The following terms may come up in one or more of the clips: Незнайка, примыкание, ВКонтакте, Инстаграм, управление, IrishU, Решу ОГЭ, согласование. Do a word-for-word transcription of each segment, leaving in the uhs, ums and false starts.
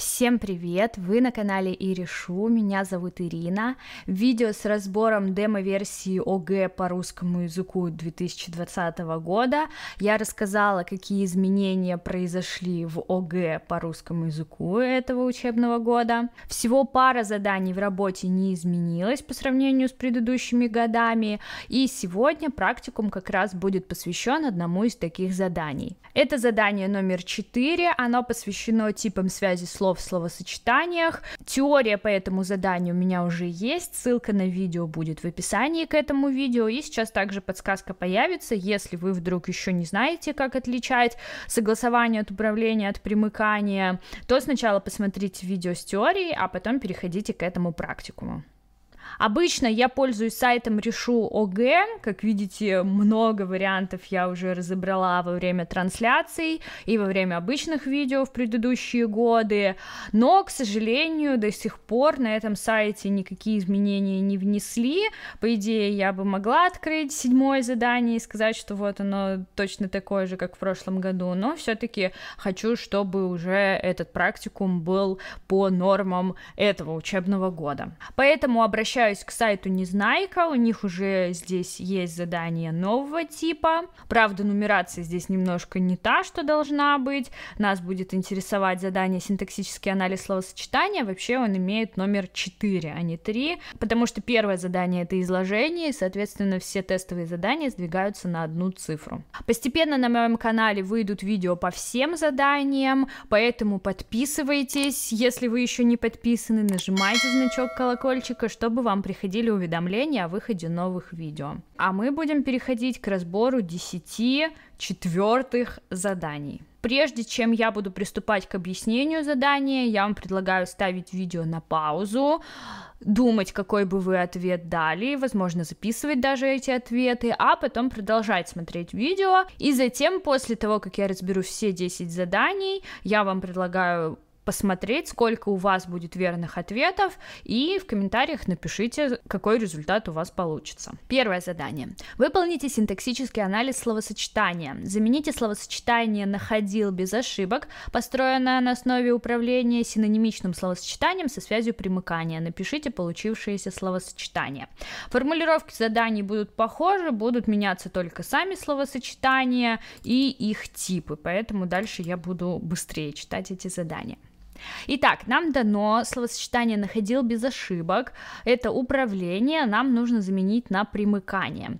Всем привет! Вы на канале Иришу, меня зовут Ирина. Видео с разбором демо-версии ОГЭ по русскому языку две тысячи двадцатого года. Я рассказала, какие изменения произошли в ОГЭ по русскому языку этого учебного года. Всего пара заданий в работе не изменилась по сравнению с предыдущими годами. И сегодня практикум как раз будет посвящен одному из таких заданий. Это задание номер четыре, оно посвящено типам связи слов в словосочетаниях. Теория по этому заданию у меня уже есть, ссылка на видео будет в описании к этому видео, и сейчас также подсказка появится, если вы вдруг еще не знаете, как отличать согласование от управления, от примыкания, то сначала посмотрите видео с теорией, а потом переходите к этому практикуму. Обычно я пользуюсь сайтом Решу ОГЭ, как видите, много вариантов я уже разобрала во время трансляций и во время обычных видео в предыдущие годы, но, к сожалению, до сих пор на этом сайте никакие изменения не внесли. По идее, я бы могла открыть седьмое задание и сказать, что вот оно точно такое же, как в прошлом году, но все-таки хочу, чтобы уже этот практикум был по нормам этого учебного года. Поэтому обращайтесь к сайту Незнайка, у них уже здесь есть задание нового типа. Правда, нумерация здесь немножко не та, что должна быть. Нас будет интересовать задание синтаксический анализ словосочетания. Вообще он имеет номер четыре, а не три, потому что первое задание это изложение, и, соответственно, все тестовые задания сдвигаются на одну цифру. Постепенно на моем канале выйдут видео по всем заданиям, поэтому подписывайтесь, если вы еще не подписаны, нажимайте значок колокольчика, чтобы вам вам приходили уведомления о выходе новых видео. А мы будем переходить к разбору десяти четвертых заданий. Прежде чем я буду приступать к объяснению задания, я вам предлагаю ставить видео на паузу, думать, какой бы вы ответ дали, возможно, записывать даже эти ответы, а потом продолжать смотреть видео. И затем, после того, как я разберу все десять заданий, я вам предлагаю посмотреть, сколько у вас будет верных ответов, и в комментариях напишите, какой результат у вас получится. Первое задание. Выполните синтаксический анализ словосочетания. Замените словосочетание «находил» без ошибок, построенное на основе управления, синонимичным словосочетанием со связью примыкания. Напишите получившееся словосочетание. Формулировки заданий будут похожи, будут меняться только сами словосочетания и их типы, поэтому дальше я буду быстрее читать эти задания. Итак, нам дано словосочетание «находил без ошибок». Это управление нам нужно заменить на примыкание.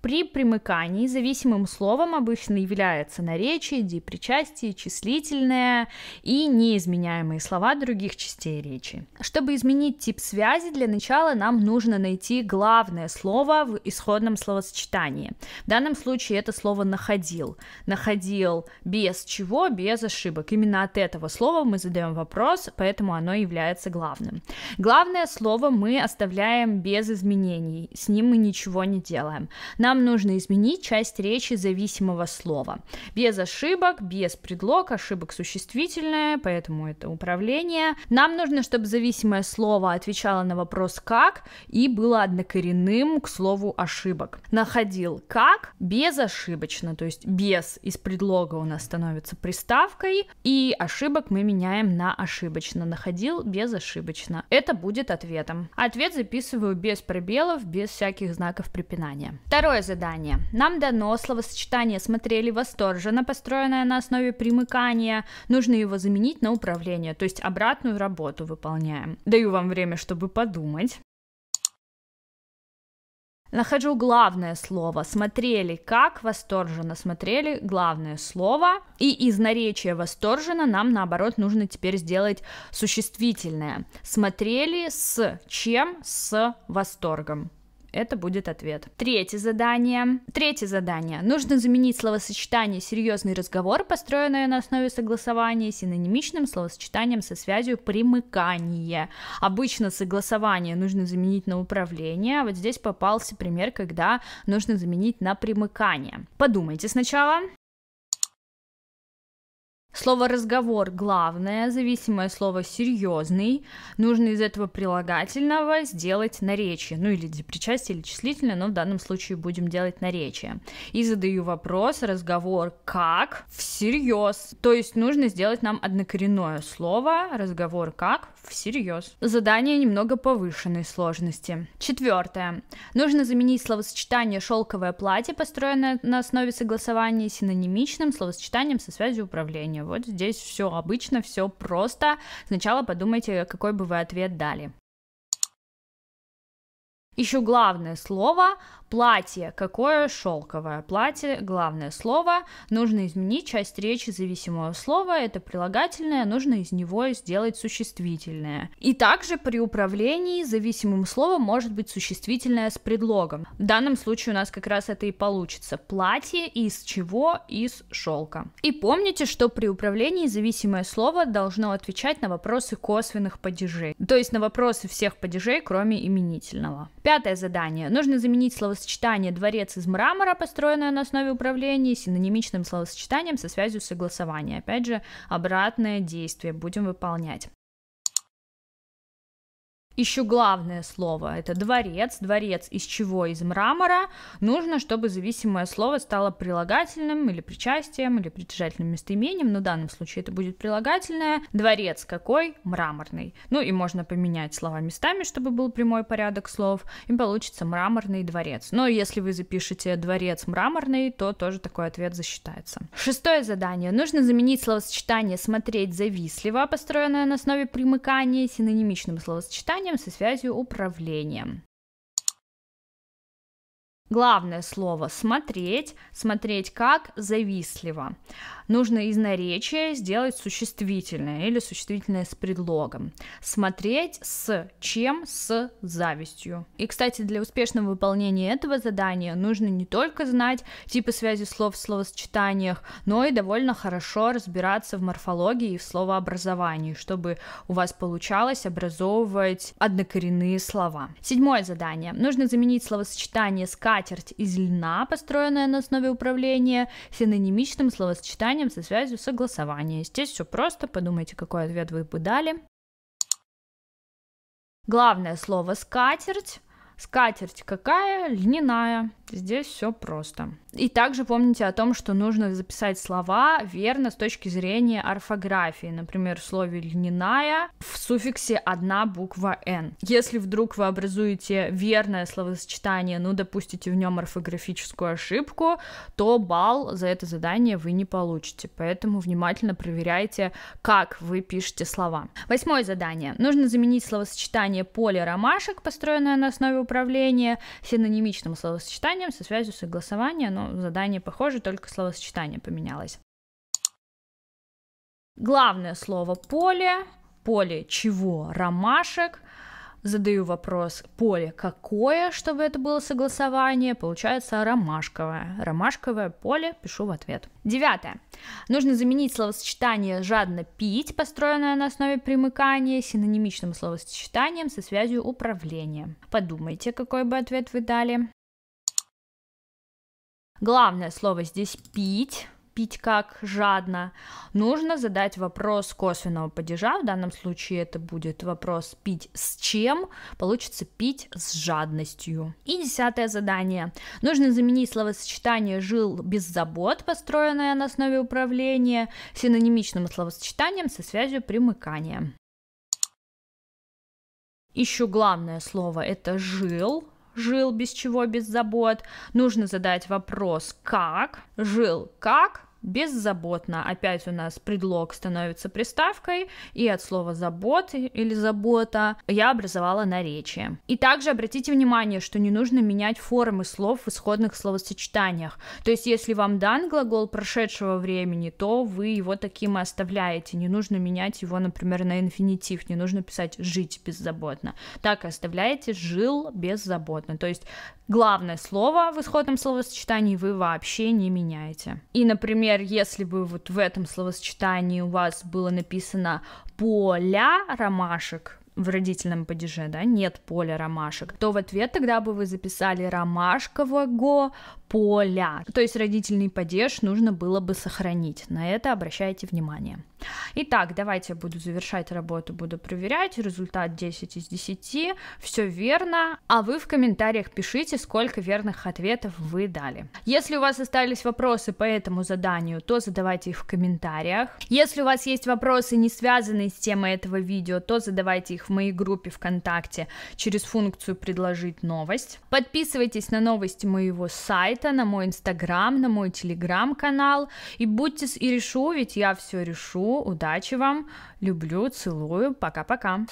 При примыкании зависимым словом обычно являются наречие, депричастие, числительное и неизменяемые слова других частей речи. Чтобы изменить тип связи, для начала нам нужно найти главное слово в исходном словосочетании. В данном случае это слово «находил». «Находил» без чего? Без ошибок. Именно от этого слова мы задаем вопрос, поэтому оно является главным. Главное слово мы оставляем без изменений, с ним мы ничего не делаем. Нам Нам нужно изменить часть речи зависимого слова. Без ошибок, без предлог, ошибок существительное, поэтому это управление. Нам нужно, чтобы зависимое слово отвечало на вопрос «как» и было однокоренным к слову «ошибок». «Находил» «как» безошибочно, то есть «без» из предлога у нас становится приставкой, и «ошибок» мы меняем на «ошибочно». «Находил» безошибочно. Это будет ответом. Ответ записываю без пробелов, без всяких знаков препинания. Второе задание. Нам дано словосочетание «смотрели восторженно», построенное на основе примыкания. Нужно его заменить на управление, то есть обратную работу выполняем. Даю вам время, чтобы подумать. Нахожу главное слово. Смотрели как восторженно. Смотрели главное слово. И из наречия восторженно нам, наоборот, нужно теперь сделать существительное. Смотрели с чем? С восторгом. Это будет ответ. Третье задание. Третье задание. Нужно заменить словосочетание «серьезный разговор», построенное на основе согласования, синонимичным словосочетанием со связью примыкания. Обычно согласование нужно заменить на управление, а вот здесь попался пример, когда нужно заменить на примыкание. Подумайте сначала. Слово «разговор» главное, зависимое слово «серьезный». Нужно из этого прилагательного сделать наречие, ну или причастие, или числительное, но в данном случае будем делать наречие. И задаю вопрос, разговор как всерьез. То есть нужно сделать нам однокоренное слово, разговор как всерьез. Задание немного повышенной сложности. Четвертое. Нужно заменить словосочетание «шелковое платье», построенное на основе согласования, синонимичным словосочетанием со связью управления. Вот здесь все обычно, все просто. Сначала подумайте, какой бы вы ответ дали. Еще главное слово «платье». Какое шелковое платье? Главное слово. Нужно изменить часть речи зависимого слова. Это прилагательное. Нужно из него сделать существительное. И также при управлении зависимым словом может быть существительное с предлогом. В данном случае у нас как раз это и получится. Платье из чего? Из шелка. И помните, что при управлении зависимое слово должно отвечать на вопросы косвенных падежей. То есть на вопросы всех падежей, кроме именительного. Пятое задание. Нужно заменить словосочетание «дворец из мрамора», построенное на основе управления, синонимичным словосочетанием со связью согласования. Опять же, обратное действие будем выполнять. Еще главное слово — это дворец. Дворец из чего? Из мрамора. Нужно, чтобы зависимое слово стало прилагательным или причастием, или притяжательным местоимением, но в данном случае это будет прилагательное. Дворец какой? Мраморный. Ну и можно поменять слова местами, чтобы был прямой порядок слов, и получится мраморный дворец. Но если вы запишете дворец мраморный, то тоже такой ответ засчитается. Шестое задание. Нужно заменить словосочетание «смотреть завистливо», построенное на основе примыкания, синонимичным словосочетанием со связью управления. Главное слово «смотреть», смотреть как завистливо. Нужно из наречия сделать существительное или существительное с предлогом. Смотреть с чем? С завистью. И, кстати, для успешного выполнения этого задания нужно не только знать типы связи слов в словосочетаниях, но и довольно хорошо разбираться в морфологии и в словообразовании, чтобы у вас получалось образовывать однокоренные слова. Седьмое задание. Нужно заменить словосочетание «скатерть» из льна, построенная на основе управления, синонимичным словосочетанием со связью согласования. Здесь все просто, подумайте, какой ответ вы бы дали. Главное слово «скатерть». Скатерть какая? Льняная. Здесь все просто. И также помните о том, что нужно записать слова верно с точки зрения орфографии. Например, в слове «льняная» в суффиксе одна буква «н». Если вдруг вы образуете верное словосочетание, ну, допустите в нем орфографическую ошибку, то балл за это задание вы не получите. Поэтому внимательно проверяйте, как вы пишете слова. Восьмое задание. Нужно заменить словосочетание «поле ромашек», построенное на основе управления, синонимичным словосочетанием со связью согласования, но задание похоже, только словосочетание поменялось. Главное слово «поле», поле чего? Ромашек. Задаю вопрос, поле какое, чтобы это было согласование, получается ромашковое. Ромашковое поле, пишу в ответ. Девятое. Нужно заменить словосочетание «жадно пить», построенное на основе примыкания, синонимичным словосочетанием со связью управления. Подумайте, какой бы ответ вы дали. Главное слово здесь «пить». Пить как жадно. Нужно задать вопрос косвенного падежа, в данном случае это будет вопрос «пить с чем?», получится «пить с жадностью». И десятое задание. Нужно заменить словосочетание «жил без забот», построенное на основе управления, синонимичным словосочетанием со связью примыкания. Еще главное слово — это «жил». Жил без чего? Без забот. Нужно задать вопрос «как?». Жил как? Беззаботно. Опять у нас предлог становится приставкой, и от слова «забот» или «забота» я образовала наречие. И также обратите внимание, что не нужно менять формы слов в исходных словосочетаниях. То есть, если вам дан глагол прошедшего времени, то вы его таким и оставляете. Не нужно менять его, например, на инфинитив, не нужно писать «жить беззаботно». Так и оставляете «жил беззаботно». То есть, главное слово в исходном словосочетании вы вообще не меняете. И, например, если бы вот в этом словосочетании у вас было написано «поля ромашек», в родительном падеже, да, нет поля ромашек, то в ответ тогда бы вы записали ромашкового поля. То есть родительный падеж нужно было бы сохранить. На это обращайте внимание. Итак, давайте я буду завершать работу, буду проверять. Результат десять из десяти. Все верно. А вы в комментариях пишите, сколько верных ответов вы дали. Если у вас остались вопросы по этому заданию, то задавайте их в комментариях. Если у вас есть вопросы, не связанные с темой этого видео, то задавайте их в моей группе ВКонтакте через функцию «Предложить новость». Подписывайтесь на новости моего сайта, на мой инстаграм, на мой телеграм-канал. И будьте с Иришу, ведь я все решу. Удачи вам, люблю, целую, пока-пока.